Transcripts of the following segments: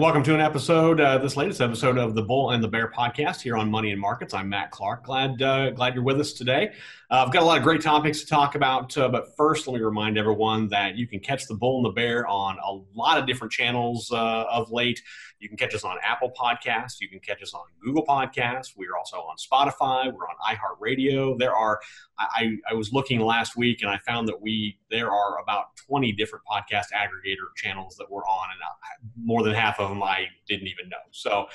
Welcome to an episode, this latest episode of the Bull and the Bear podcast here on Money and Markets. I'm Matt Clark. Glad you're with us today. I've got a lot of great topics to talk about, but first let me remind everyone that you can catch the Bull and the Bear on a lot of different channels of late. You can catch us on Apple Podcasts. You can catch us on Google Podcasts. We're also on Spotify. We're on iHeartRadio. There are, I was looking last week and I found that there are about 20 different podcast aggregator channels that we're on, and more than half of them I didn't even know. So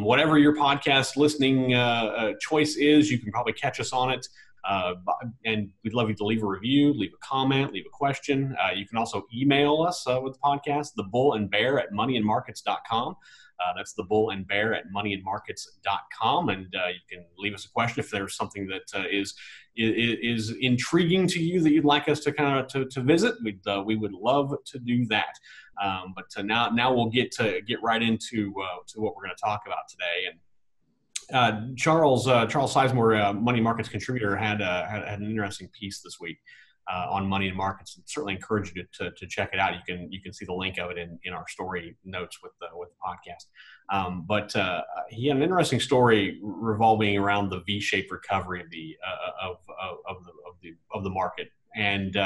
whatever your podcast listening choice is, you can probably catch us on it. And we'd love you to leave a review, leave a comment, leave a question. You can also email us with the podcast, thebullandbear@moneyandmarkets.com. That's thebullandbear@moneyandmarkets.com. And you can leave us a question if there's something that is intriguing to you that you'd like us to kind of to visit. We would love to do that. But now we'll get right into to what we're going to talk about today. And Charles Sizemore, Money Markets contributor, had an interesting piece this week on Money and Markets. I certainly encourage you to check it out. You can see the link of it in our story notes with the podcast. But he had an interesting story revolving around the V-shaped recovery of the market. And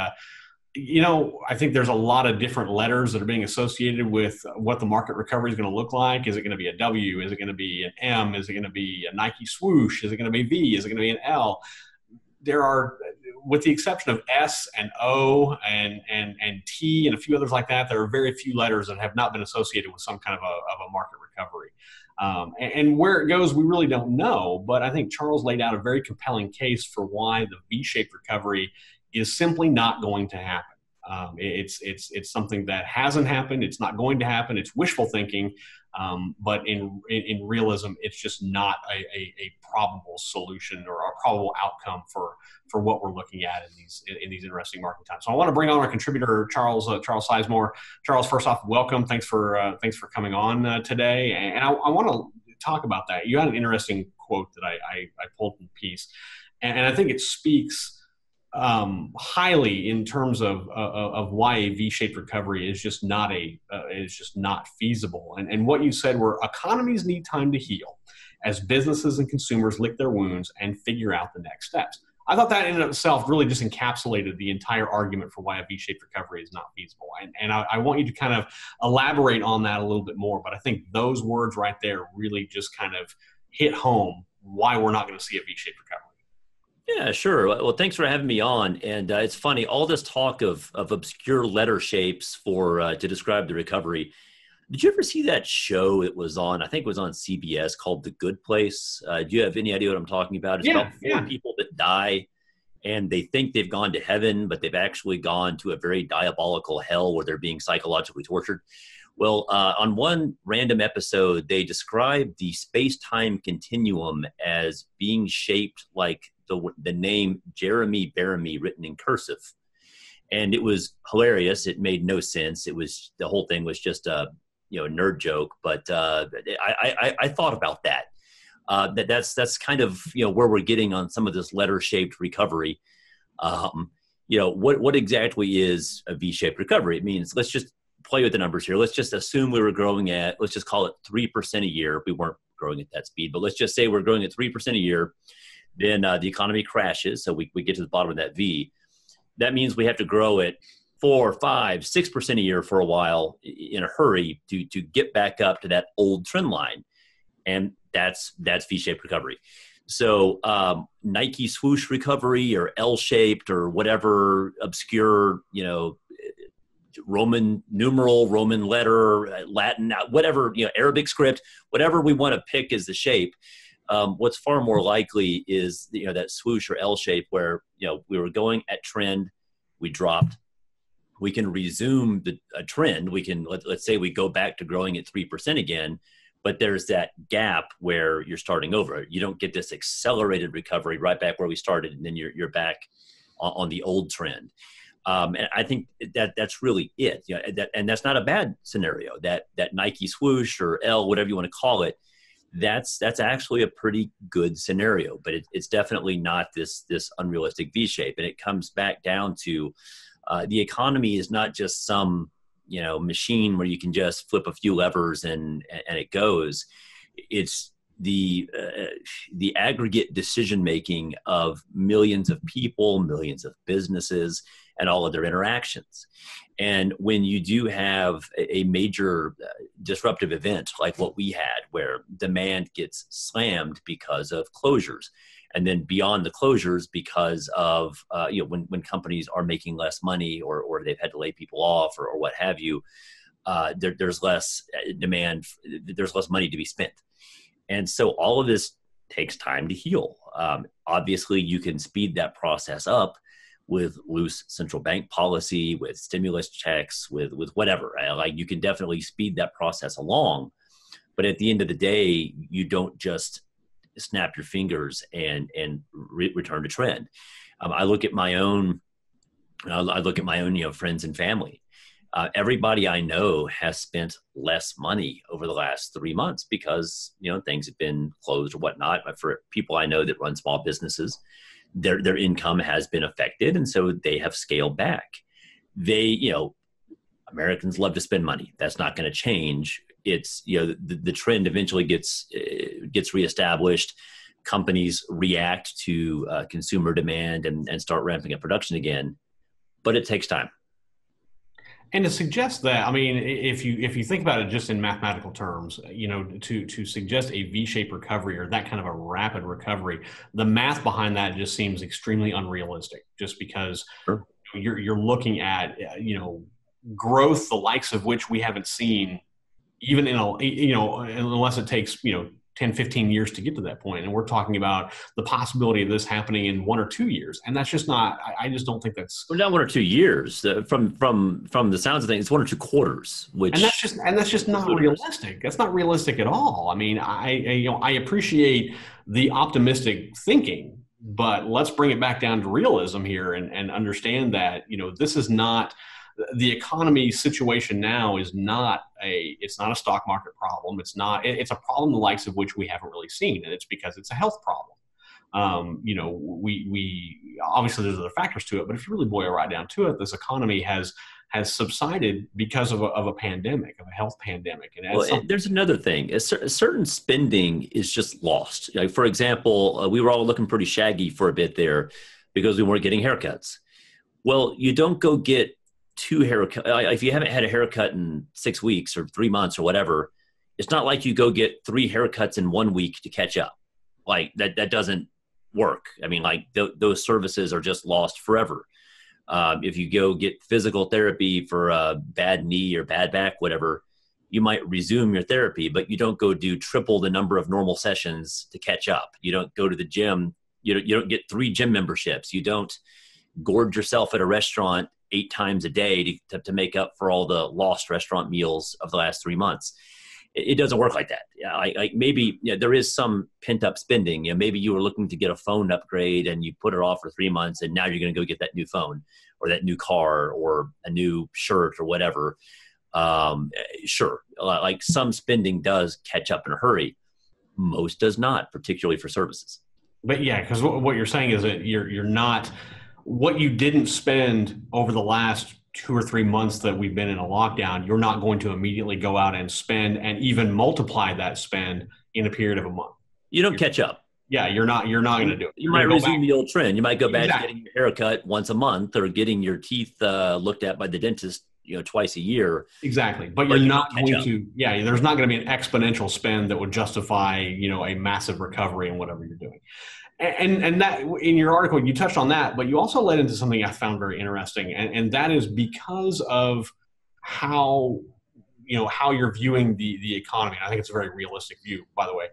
I think there's a lot of different letters that are being associated with what the market recovery is going to look like. Is it going to be a W? Is it going to be an M? Is it going to be a Nike swoosh? Is it going to be V? Is it going to be an L? There are, with the exception of S and O and T and a few others like that, there are very few letters that have not been associated with some kind of a market recovery. And where it goes, we really don't know. But I think Charles laid out a very compelling case for why the V-shaped recovery is simply not going to happen. It's something that hasn't happened. It's not going to happen. It's wishful thinking, but in realism, it's just not a probable solution or a probable outcome for what we're looking at in these interesting market times. So I want to bring on our contributor, Charles Sizemore. Charles, first off, welcome. Thanks for coming on today. And I want to talk about that. You had an interesting quote that I pulled from the piece, and I think it speaks highly in terms of why a V-shaped recovery is just not not feasible. And what you said were, economies need time to heal as businesses and consumers lick their wounds and figure out the next steps. I thought that in and of itself really just encapsulated the entire argument for why a V-shaped recovery is not feasible. And I want you to kind of elaborate on that a little bit more, but I think those words right there really just kind of hit home why we're not going to see a V-shaped recovery. Yeah, sure. Well, thanks for having me on. And it's funny, all this talk of obscure letter shapes to describe the recovery. Did you ever see that show that was on, I think it was on CBS, called The Good Place? Do you have any idea what I'm talking about? It's about four people that die and they think they've gone to heaven, but they've actually gone to a very diabolical hell where they're being psychologically tortured. Well, on one random episode, they described the space-time continuum as being shaped like the name Jeremy Baramy written in cursive. And it was hilarious. It made no sense. The whole thing was just a nerd joke. But I thought about that. That's kind of where we're getting on some of this letter-shaped recovery. What exactly is a V-shaped recovery? It means, let's just play with the numbers here. Let's just assume we were growing at, let's just call it 3% a year. We weren't growing at that speed, but let's just say we're growing at 3% a year. Then the economy crashes. So we get to the bottom of that V. That means we have to grow at 4%, 5%, 6% a year for a while in a hurry to get back up to that old trend line. And that's V-shaped recovery. So Nike swoosh recovery or L-shaped or whatever obscure, Roman numeral, Roman letter, Latin, whatever, Arabic script, whatever we want to pick as the shape. What's far more likely is that swoosh or L shape where we were going at trend, we dropped. We can resume a trend. We can let's say we go back to growing at 3% again, but there's that gap where you're starting over. You don't get this accelerated recovery right back where we started, and then you're back on the old trend. And I think that's really it. And that's not a bad scenario. That Nike swoosh or L, whatever you want to call it. That's actually a pretty good scenario, but it's definitely not this unrealistic V shape. And it comes back down to the economy is not just some machine where you can just flip a few levers and it goes. It's the aggregate decision making of millions of people, millions of businesses, and all of their interactions. And when you do have a major disruptive event like what we had, where demand gets slammed because of closures, and then beyond the closures because of when companies are making less money or they've had to lay people off or what have you, there's less demand, there's less money to be spent. And so all of this takes time to heal. Obviously, you can speed that process up with loose central bank policy, with stimulus checks, with whatever. Like, you can definitely speed that process along. But at the end of the day, you don't just snap your fingers and return to trend. I look at my own friends and family. Everybody I know has spent less money over the last 3 months because, things have been closed or whatnot. But for people I know that run small businesses, their income has been affected. And so they have scaled back. Americans love to spend money. That's not going to change. It's, the trend eventually gets reestablished. Companies react to consumer demand and start ramping up production again, but it takes time. And to suggest that, I mean, if you think about it just in mathematical terms, to suggest a V-shaped recovery or that kind of a rapid recovery, the math behind that just seems extremely unrealistic. Just because Sure. you're looking at growth the likes of which we haven't seen, even in unless it takes 10, 15 years to get to that point. And we're talking about the possibility of this happening in 1 or 2 years. And that's just not, I just don't think that's... Well, not 1 or 2 years. From the sounds of things, it's 1 or 2 quarters, which... And that's just not realistic. That's not realistic at all. I mean, I appreciate the optimistic thinking, but let's bring it back down to realism here and understand that, this is not... The economy situation now is not a stock market problem. It's a problem the likes of which we haven't really seen. And it's because it's a health problem. We obviously there's other factors to it, but if you really boil right down to it, this economy has subsided because of a pandemic, of a health pandemic. And there's another thing. Certain spending is just lost. Like, for example, we were all looking pretty shaggy for a bit there because we weren't getting haircuts. Well, you don't go get 2 haircuts. If you haven't had a haircut in 6 weeks or 3 months or whatever, it's not like you go get 3 haircuts in 1 week to catch up. Like, that doesn't work. I mean, like, those services are just lost forever. If you go get physical therapy for a bad knee or bad back, whatever, you might resume your therapy, but you don't go do triple the number of normal sessions to catch up. You don't go to the gym. You don't get 3 gym memberships. You don't gorge yourself at a restaurant 8 times a day to make up for all the lost restaurant meals of the last 3 months. It doesn't work like that. Yeah, maybe there is some pent up spending. Maybe you were looking to get a phone upgrade and you put it off for 3 months, and now you're going to go get that new phone or that new car or a new shirt or whatever. Sure, like, some spending does catch up in a hurry. Most does not, particularly for services. But yeah, because what you're saying is that you're not. What you didn't spend over the last 2 or 3 months that we've been in a lockdown, you're not going to immediately go out and spend and even multiply that spend in a period of a month. You don't catch up. Yeah, you're not going to do it. You might resume the old trend. You might go back to getting your haircut once a month or getting your teeth looked at by the dentist, twice a year. Exactly. But you're not going to, there's not going to be an exponential spend that would justify, a massive recovery in whatever you're doing. And that, in your article, you touched on that, but you also led into something I found very interesting. And that is because of how you're viewing the economy. And I think it's a very realistic view, by the way,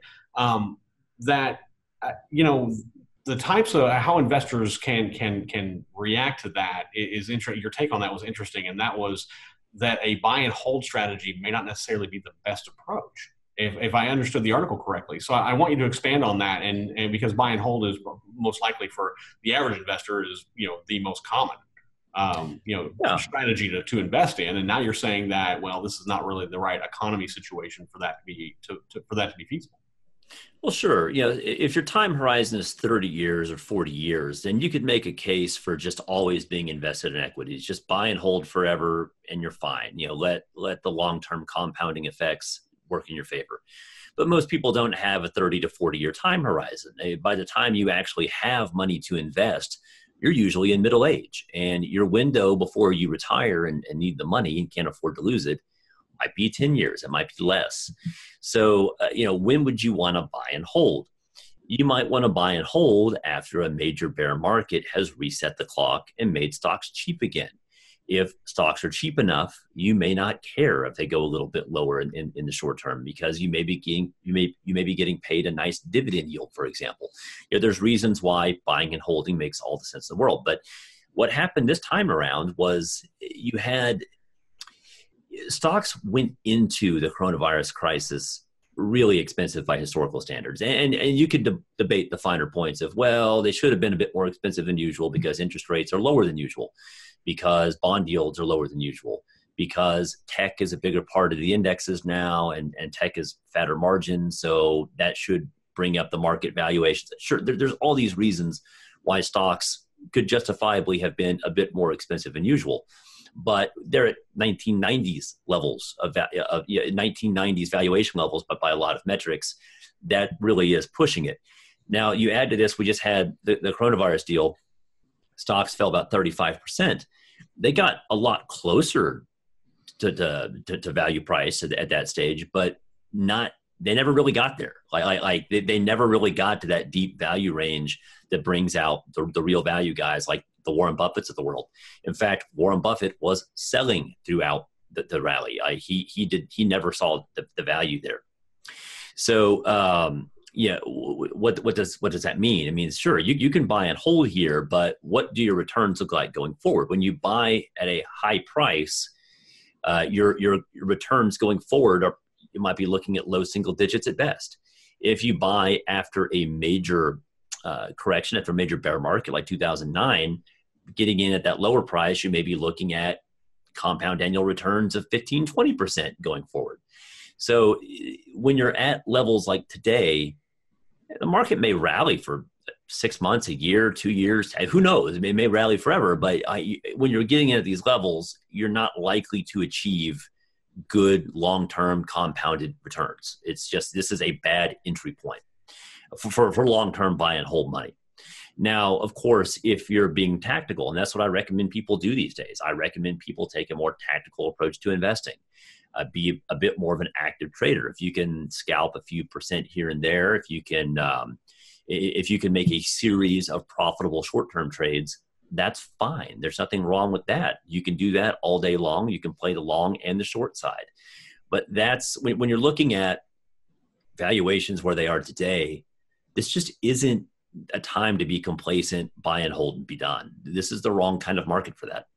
the types of how investors can react to that is interesting. Your take on that was interesting. And that was that a buy and hold strategy may not necessarily be the best approach. If I understood the article correctly. So I want you to expand on that, and because buy and hold is most likely for the average investor is, the most common, strategy to invest in. And now you're saying that, well, this is not really the right economy situation for that to be feasible. Well, sure. You know, if your time horizon is 30 years or 40 years, then you could make a case for just always being invested in equities, just buy and hold forever, and you're fine. You know, let the long-term compounding effects work in your favor. But most people don't have a 30 to 40-year time horizon. By the time you actually have money to invest, you're usually in middle age, and your window before you retire and need the money and can't afford to lose it might be 10 years. It might be less. So, you know, when would you want to buy and hold? You might want to buy and hold after a major bear market has reset the clock and made stocks cheap again. If stocks are cheap enough, you may not care if they go a little bit lower in the short term, because you may be getting you may be getting paid a nice dividend yield, for example. You know, there's reasons why buying and holding makes all the sense in the world. But what happened this time around was you had stocks went into the coronavirus crisis really expensive by historical standards. And you could debate the finer points of, well, they should have been a bit more expensive than usual because interest rates are lower than usual, because bond yields are lower than usual, because tech is a bigger part of the indexes now, and tech is fatter margin, so that should bring up the market valuations. Sure, there's all these reasons why stocks could justifiably have been a bit more expensive than usual. But they're at 1990s levels of 1990s valuation levels, but by a lot of metrics, that really is pushing it. Now, you add to this, we just had the coronavirus deal. Stocks fell about 35%. They got a lot closer to value price at that stage, but not. They never really got there. Like they never really got to that deep value range that brings out the real value guys like the Warren Buffetts of the world. In fact, Warren Buffett was selling throughout the rally. He never saw the value there. So yeah, what does that mean? I mean, sure, you can buy and hold here, but what do your returns look like going forward? When you buy at a high price, your returns going forward are. You might be looking at low single digits at best. If you buy after a major correction, after a major bear market like 2009, getting in at that lower price, you may be looking at compound annual returns of 15, 20% going forward. So when you're at levels like today, the market may rally for 6 months, a year, 2 years, who knows? It may rally forever, but when you're getting in at these levels, you're not likely to achieve good long-term compounded returns. It's just, this is a bad entry point for long-term buy and hold money. Now, of course, if you're being tactical, and that's what I recommend people do these days, I recommend people take a more tactical approach to investing, be a bit more of an active trader. If you can scalp a few percent here and there, if you can make a series of profitable short-term trades, that's fine. There's nothing wrong with that. You can do that all day long. You can play the long and the short side. But that's when you're looking at valuations where they are today, this just isn't a time to be complacent, buy and hold and be done. This is the wrong kind of market for that.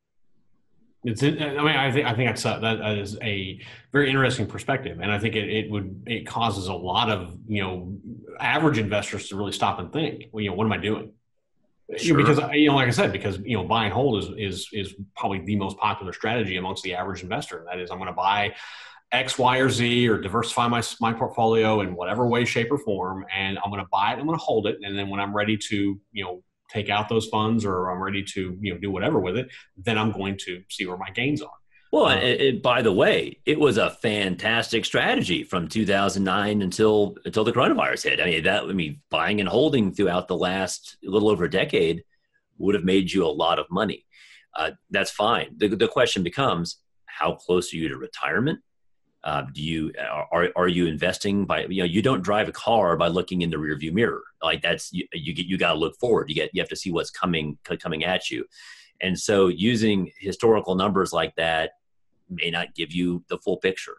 I think that is a very interesting perspective, and I think it causes a lot of, you know, average investors to really stop and think, well, you know, what am I doing? Sure. Because, you know, like I said, because, you know, buy and hold is probably the most popular strategy amongst the average investor. And that is, I'm going to buy X, Y, or Z, or diversify my portfolio in whatever way, shape, or form. And I'm going to buy it. I'm going to hold it. And then when I'm ready to, you know, take out those funds, or I'm ready to, you know, do whatever with it, then I'm going to see where my gains are. Well, and by the way, it was a fantastic strategy from 2009 until the coronavirus hit. I mean, buying and holding throughout the last little over a decade would have made you a lot of money. That's fine. The question becomes, how close are you to retirement? Are you investing by, you know, you don't drive a car by looking in the rearview mirror. Like that's, you got to look forward. You have to see what's coming at you. And so using historical numbers like that may not give you the full picture.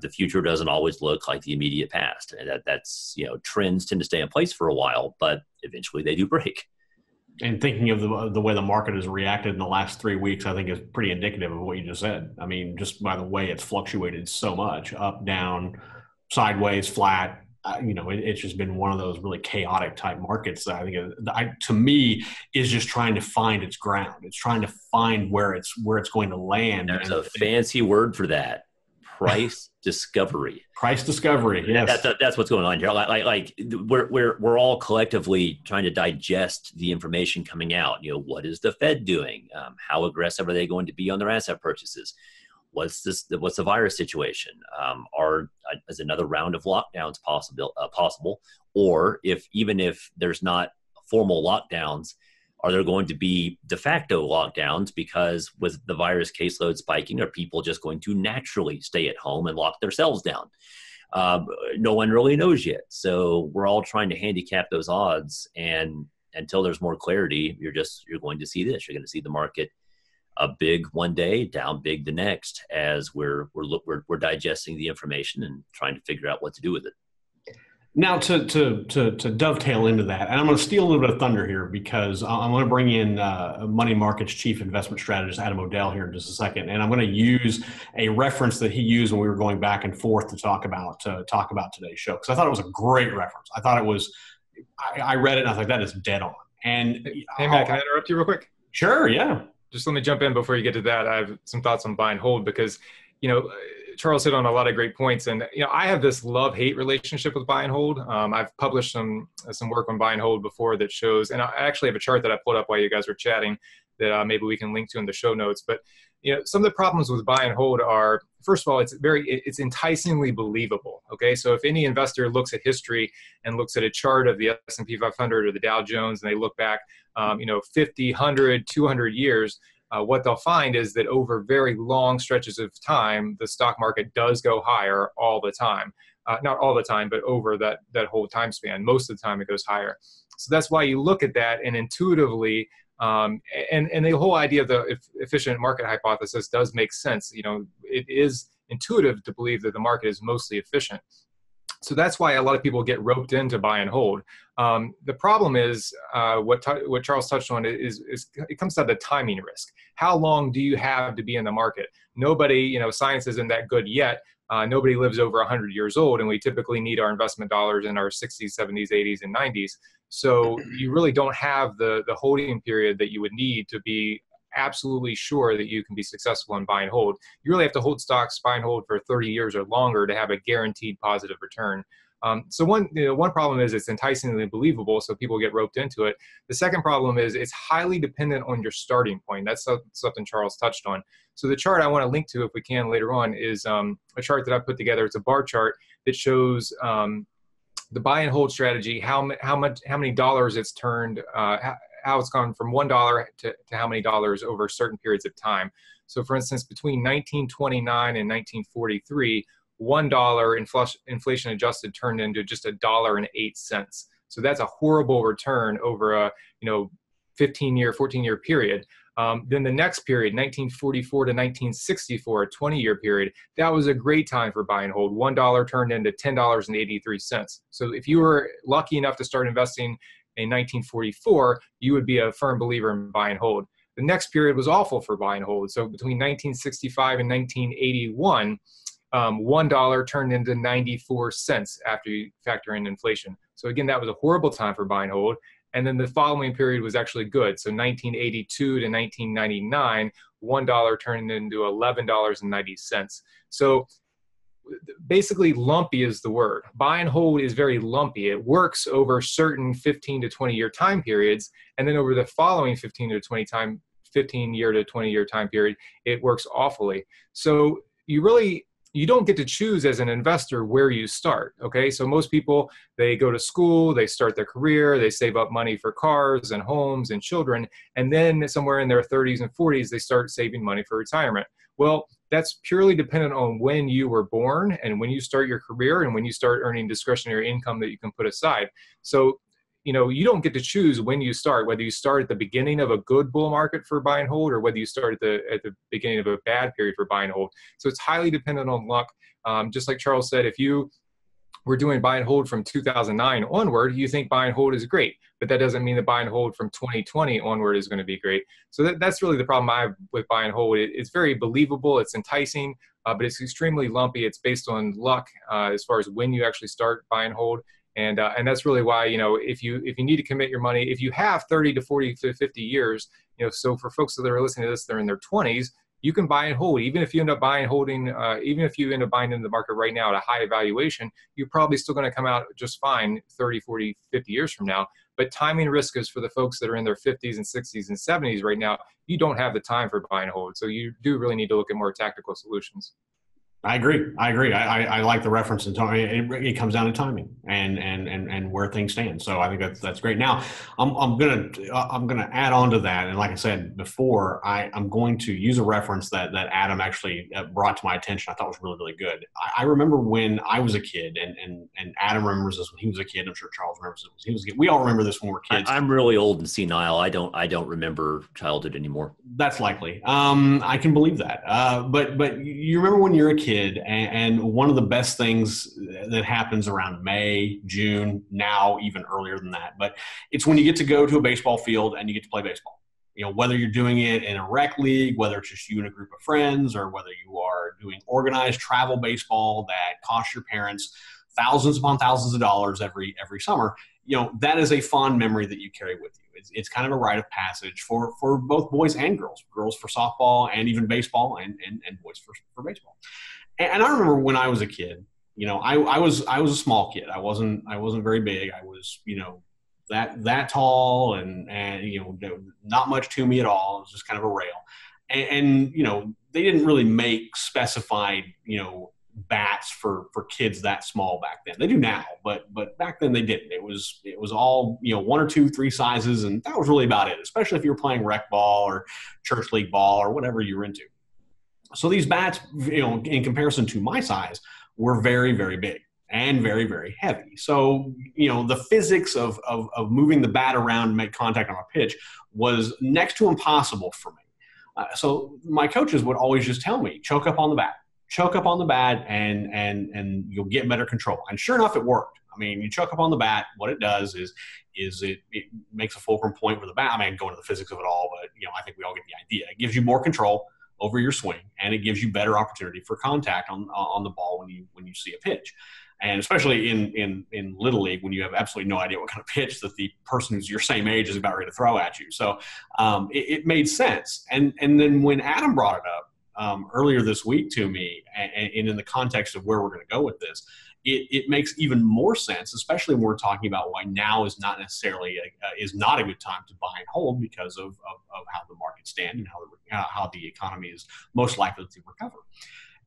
The future doesn't always look like the immediate past. And that's, you know, trends tend to stay in place for a while, but eventually they do break. And thinking of the way the market has reacted in the last 3 weeks, I think is pretty indicative of what you just said. I mean, just by the way it's fluctuated so much, up, down, sideways, flat. You know, it's just been one of those really chaotic type markets that I think, to me, is just trying to find its ground. It's trying to find where it's going to land. There's a fancy word for that: price discovery. Price discovery, yes. That's what's going on here. Like we're all collectively trying to digest the information coming out. You know, what is the Fed doing? How aggressive are they going to be on their asset purchases? What's the virus situation? Is another round of lockdowns possible? Or even if there's not formal lockdowns, are there going to be de facto lockdowns? Because with the virus caseload spiking, are people just going to naturally stay at home and lock themselves down? No one really knows yet. So we're all trying to handicap those odds. And until there's more clarity, you're going to see this. You're going to see the market up big one day, down big the next, as we're digesting the information and trying to figure out what to do with it. Now to dovetail into that, and I'm going to steal a little bit of thunder here because I'm going to bring in Money Markets Chief Investment Strategist Adam O'Dell here in just a second, and I'm going to use a reference that he used when we were going back and forth to talk about today's show, because I thought it was a great reference. I thought it was, I read it and I was like, that is dead on. And hey Matt, can I interrupt you real quick? Sure, yeah. Just let me jump in before you get to that. I have some thoughts on buy and hold because, you know, Charles hit on a lot of great points. And, you know, I have this love-hate relationship with buy and hold. I've published some work on buy and hold before that shows, and I actually have a chart that I pulled up while you guys were chatting that maybe we can link to in the show notes. But, you know, some of the problems with buy and hold are, first of all, it's enticingly believable. Okay. So if any investor looks at history and looks at a chart of the S&P 500 or the Dow Jones, and they look back, 50, 100, 200 years, what they'll find is that over very long stretches of time, the stock market does go higher all the time. Not all the time, but over that whole time span. Most of the time it goes higher. So that's why you look at that and intuitively, and the whole idea of the efficient market hypothesis does make sense. You know, it is intuitive to believe that the market is mostly efficient. So that's why a lot of people get roped into buy and hold. The problem is what Charles touched on is it comes down to timing risk. How long do you have to be in the market? Nobody, science isn't that good yet. Nobody lives over 100 years old, and we typically need our investment dollars in our 60s, 70s, 80s, and 90s. So you really don't have the holding period that you would need to be absolutely sure that you can be successful in buy and hold. You really have to hold stocks, buy and hold for 30 years or longer to have a guaranteed positive return. So one problem is it's enticingly believable, so people get roped into it. The second problem is it's highly dependent on your starting point. That's something Charles touched on. So the chart I want to link to, if we can later on, is a chart that I put together. It's a bar chart that shows the buy and hold strategy, how many dollars it's turned, how it's gone from $1 to how many dollars over certain periods of time. So for instance, between 1929 and 1943, $1 inflation adjusted turned into just $1.08. So that's a horrible return over a 14-year period. Then the next period, 1944 to 1964, a 20-year period, that was a great time for buy and hold. $1 turned into $10.83. So if you were lucky enough to start investing in 1944, you would be a firm believer in buy and hold. The next period was awful for buy and hold. So between 1965 and 1981, $1 turned into 94 cents after you factor in inflation. So again, that was a horrible time for buy and hold. And then the following period was actually good. So 1982 to 1999, $1 turned into $11.90. So basically, lumpy is the word. Buy and hold is very lumpy. It works over certain 15 to 20-year time periods, and then over the following 15-year to 20-year time period, it works awfully. So you don't get to choose as an investor where you start, okay? So most people, they go to school, they start their career, they save up money for cars and homes and children, and then somewhere in their 30s and 40s, they start saving money for retirement. Well, that's purely dependent on when you were born and when you start your career and when you start earning discretionary income that you can put aside. So, you don't get to choose when you start, whether you start at the beginning of a good bull market for buy and hold or whether you start at the beginning of a bad period for buy and hold. So it's highly dependent on luck. Just like Charles said, if you were doing buy and hold from 2009 onward, you think buy and hold is great, but that doesn't mean that buy and hold from 2020 onward is going to be great. So that's really the problem I have with buy and hold. It's very believable, it's enticing, but it's extremely lumpy. It's based on luck as far as when you actually start buy and hold. And that's really why, if you need to commit your money, if you have 30 to 40 to 50 years, so for folks that are listening to this, they're in their 20s, you can buy and hold. Even if you end up buying and holding, even if you end up buying into the market right now at a high valuation, you're probably still going to come out just fine 30, 40, 50 years from now. But timing risk is for the folks that are in their 50s and 60s and 70s right now. You don't have the time for buy and hold. So you do really need to look at more tactical solutions. I agree. I like the reference and it comes down to timing and where things stand. So I think that's great. Now I'm gonna add on to that. And like I said before, I'm going to use a reference that Adam actually brought to my attention. I thought was really, really good. I remember when I was a kid, and Adam remembers this when he was a kid. I'm sure Charles remembers it when he was a kid. We all remember this when we're kids. I'm really old and senile. I don't remember childhood anymore. That's likely. I can believe that. But you remember when you're a kid. And one of the best things that happens around May, June, now even earlier than that, but it's when you get to go to a baseball field and you get to play baseball. You know, whether you're doing it in a rec league, whether it's just you and a group of friends, or whether you are doing organized travel baseball that costs your parents thousands upon thousands of dollars every summer, you know, that is a fond memory that you carry with you. It's kind of a rite of passage for both boys and girls, girls for softball and even baseball, and boys for baseball. And I remember when I was a kid, you know, I was a small kid. I wasn't very big. I was, you know, that tall and, you know, not much to me at all. It was just kind of a rail. And you know, they didn't really make specified, you know, bats for kids that small back then. They do now, but back then they didn't. It was all, you know, one or two, three sizes, and that was really about it, especially if you were playing rec ball or church league ball or whatever you were into. So these bats, you know, in comparison to my size, were very, very big and very, very heavy. So, you know, the physics of moving the bat around to make contact on a pitch was next to impossible for me. So my coaches would always just tell me, choke up on the bat and you'll get better control. And sure enough, it worked. I mean, you choke up on the bat, what it does is it makes a fulcrum point with the bat. I mean, I can go into the physics of it all, but, you know, I think we all get the idea. It gives you more control over your swing, and it gives you better opportunity for contact on the ball when you see a pitch. And especially in Little League, when you have absolutely no idea what kind of pitch that the person who's your same age is about ready to throw at you. So it made sense. And then when Adam brought it up earlier this week to me, and in the context of where we're going to go with this, it makes even more sense, especially when we're talking about why now is not necessarily is not a good time to buy and hold because of how the markets stand and how the economy is most likely to recover.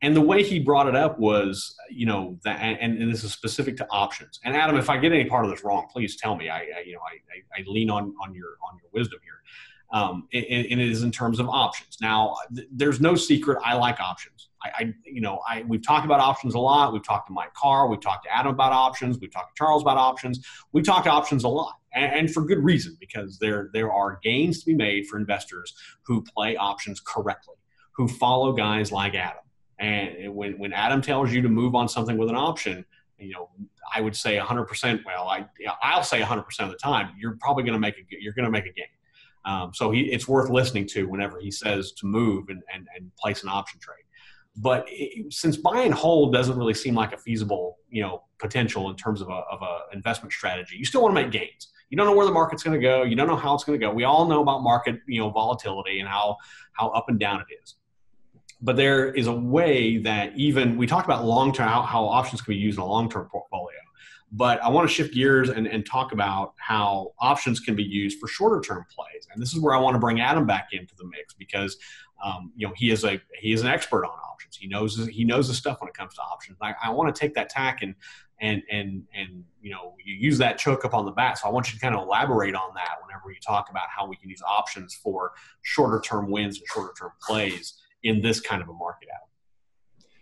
And the way he brought it up was, you know, that, and this is specific to options. And Adam, if I get any part of this wrong, please tell me. I lean on your wisdom here. And it is in terms of options. Now, there's no secret. I like options. We've talked about options a lot. We've talked to Mike Carr. We've talked to Adam about options. We've talked to Charles about options. We talked to options a lot, and for good reason, because there are gains to be made for investors who play options correctly, who follow guys like Adam. And when Adam tells you to move on something with an option, you know, I would say 100%. Well, I'll say 100% of the time, you're probably going to make a gain. So it's worth listening to whenever he says to move and place an option trade. But since buy and hold doesn't really seem like a feasible, you know, potential in terms of a investment strategy, you still want to make gains. You don't know where the market's going to go. You don't know how it's going to go. We all know about market, you know, volatility and how up and down it is. But there is a way that even we talked about long-term, how options can be used in a long-term portfolio. But I want to shift gears and talk about how options can be used for shorter-term plays, and this is where I want to bring Adam back into the mix because you know, he is an expert on options. He knows the stuff when it comes to options. I want to take that tack and you know, you use that choke up on the bat. So I want you to kind of elaborate on that whenever you talk about how we can use options for shorter-term wins and shorter-term plays in this kind of a market out.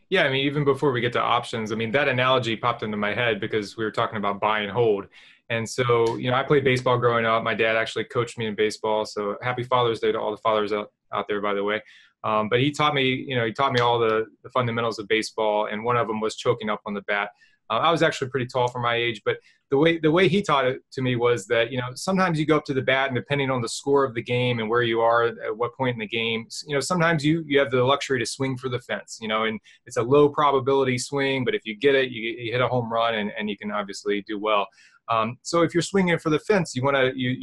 Yeah, I mean, even before we get to options, I mean, that analogy popped into my head because we were talking about buy and hold. And so, you know, I played baseball growing up. My dad actually coached me in baseball. So happy Father's Day to all the fathers out there, by the way. But he taught me, you know, all the fundamentals of baseball. And one of them was choking up on the bat. I was actually pretty tall for my age, but the way he taught it to me was that, you know, sometimes you go up to the bat and depending on the score of the game and where you are at what point in the game, you know, sometimes you have the luxury to swing for the fence, you know, and it's a low probability swing, but if you get it, you hit a home run and you can obviously do well. So if you're swinging for the fence, you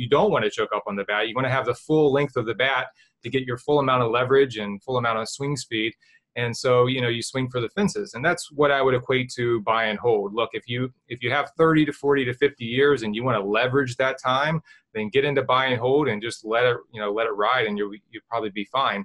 don't want to choke up on the bat. You want to have the full length of the bat to get your full amount of leverage and full amount of swing speed. And so, you know, you swing for the fences, and that's what I would equate to buy and hold. Look, if you have 30 to 40 to 50 years and you want to leverage that time, then get into buy and hold and just let it, you know, let it ride, and you'll probably be fine.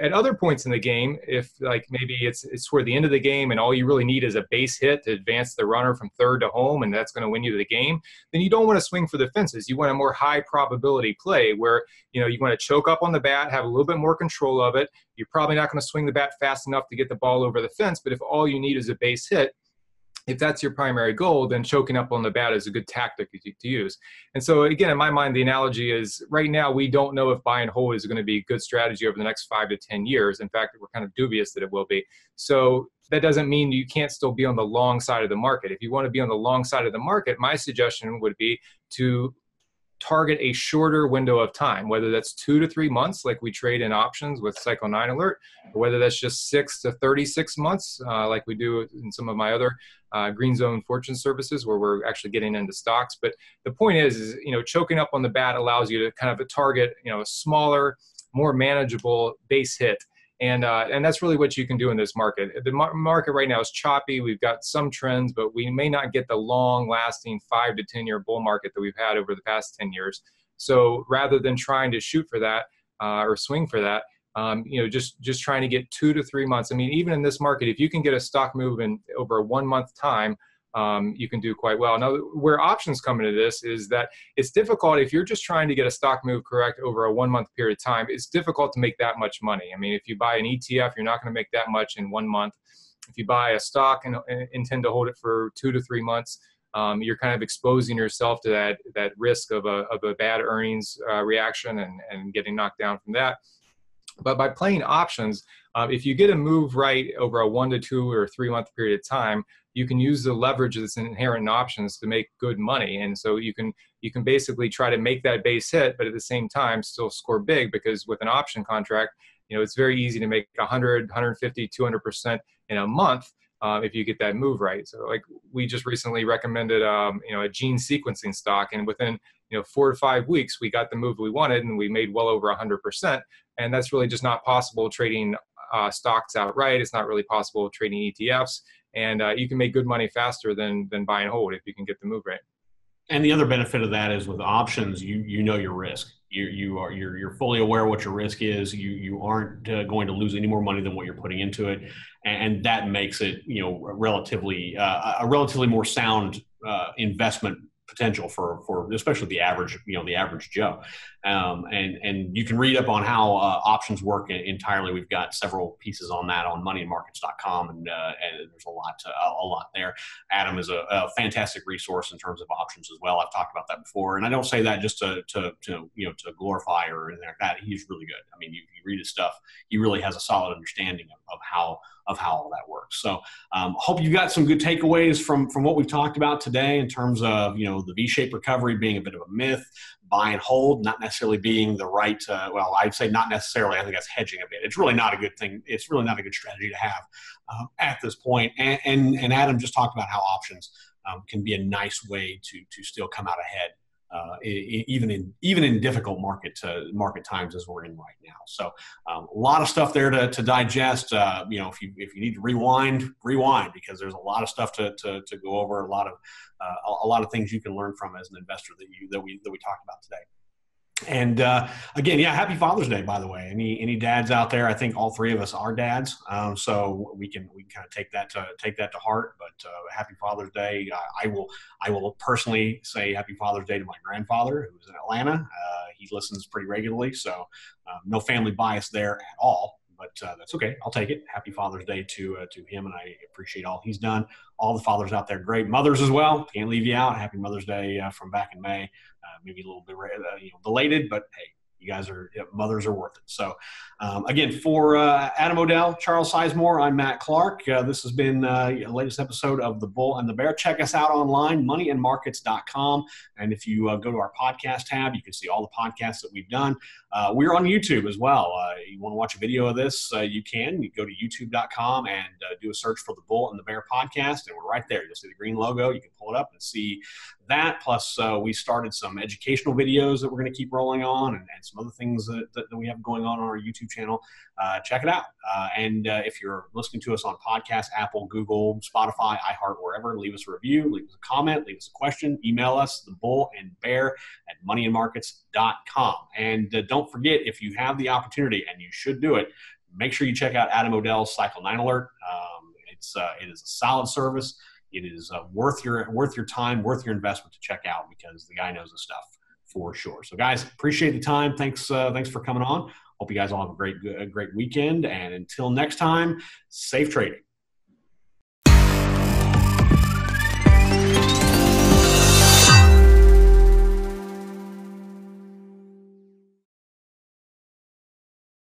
At other points in the game, if like maybe it's toward the end of the game and all you really need is a base hit to advance the runner from third to home, and that's going to win you the game, then you don't want to swing for the fences. You want a more high probability play where, you know, you want to choke up on the bat, have a little bit more control of it. You're probably not going to swing the bat fast enough to get the ball over the fence, but if all you need is a base hit, if that's your primary goal, then choking up on the bat is a good tactic to use. And so, again, in my mind, the analogy is right now we don't know if buy and hold is going to be a good strategy over the next 5 to 10 years. In fact, we're kind of dubious that it will be. So that doesn't mean you can't still be on the long side of the market. If you want to be on the long side of the market, my suggestion would be to target a shorter window of time, whether that's 2 to 3 months, like we trade in options with Cycle 9 Alert, or whether that's just 6 to 36 months, like we do in some of my other green zone fortune services where we're actually getting into stocks. But the point is, you know, choking up on the bat allows you to kind of target, you know, a smaller, more manageable base hit. And that's really what you can do in this market. The market right now is choppy. We've got some trends, but we may not get the long-lasting 5 to 10 year bull market that we've had over the past 10 years. So rather than trying to shoot for that or swing for that, you know, just trying to get 2 to 3 months. I mean, even in this market, if you can get a stock move in over a 1 month time, you can do quite well. Now, where options come into this is that it's difficult if you're just trying to get a stock move correct over a 1 month period of time. It's difficult to make that much money. I mean, if you buy an ETF, you're not going to make that much in 1 month. If you buy a stock and intend to hold it for 2 to 3 months, you're kind of exposing yourself to that risk of a bad earnings reaction and getting knocked down from that. But by playing options, if you get a move right over a 1 to 2 or 3 month period of time, you can use the leverage that's inherent in options to make good money. And so you can basically try to make that base hit, but at the same time still score big, because with an option contract, you know, it's very easy to make 100, 150, 200% in a month if you get that move right. So like we just recently recommended, you know, a gene sequencing stock, and within, you know, 4 to 5 weeks, we got the move we wanted and we made well over 100%. And that's really just not possible trading stocks outright. It's not really possible trading ETFs. And you can make good money faster than buy and hold if you can get the move right. And the other benefit of that is with options, you know your risk. You're fully aware what your risk is. You aren't going to lose any more money than what you're putting into it, and that makes it, you know, a relatively more sound investment potential for especially the average Joe. And you can read up on how options work entirely. We've got several pieces on that on moneyandmarkets.com, and there's a lot there. Adam is a fantastic resource in terms of options as well. I've talked about that before, and I don't say that just to glorify or anything like that. He's really good. I mean, you read his stuff. He really has a solid understanding of how all that works. So hope you got some good takeaways from what we've talked about today in terms of, you know, the V-shaped recovery being a bit of a myth, buy and hold not necessarily being the right, well, I'd say not necessarily, I think that's hedging a bit. It's really not a good thing. It's really not a good strategy to have at this point. And Adam just talked about how options can be a nice way to still come out ahead. Even in difficult market times as we're in right now. So a lot of stuff there to digest. You know, if you need to rewind, because there's a lot of stuff to go over, a lot of things you can learn from as an investor that we talked about today. And again, yeah, happy Father's Day, by the way. Any dads out there? I think all three of us are dads, so we can kind of take that to heart. But happy Father's Day. I will personally say happy Father's Day to my grandfather, who's in Atlanta. He listens pretty regularly, so no family bias there at all. But that's okay. I'll take it. Happy Father's Day to him, and I appreciate all he's done. All the fathers out there, great mothers as well. Can't leave you out. Happy Mother's Day from back in May. Maybe a little bit belated, but hey, you guys are, mothers are worth it. So again, for Adam O'Dell, Charles Sizemore, I'm Matt Clark. This has been the latest episode of The Bull and the Bear. Check us out online, moneyandmarkets.com. And if you go to our podcast tab, you can see all the podcasts that we've done. We're on YouTube as well. You want to watch a video of this, you can. You go to youtube.com and do a search for The Bull and the Bear podcast, and we're right there. You'll see the green logo. You can pull it up and see that. Plus, we started some educational videos that we're going to keep rolling on, and some other things that we have going on our YouTube channel. Check it out. And if you're listening to us on podcasts, Apple, Google, Spotify, iHeart, wherever, leave us a review, leave us a comment, leave us a question, email us, thebullandbear@moneyandmarkets.com. And don't forget, if you have the opportunity, and you should do it, make sure you check out Adam O'Dell's Cycle 9 Alert. It is a solid service. It is worth your time, worth your investment to check out, because the guy knows his stuff for sure. So, guys, appreciate the time. Thanks for coming on. Hope you guys all have a great weekend. And until next time, safe trading.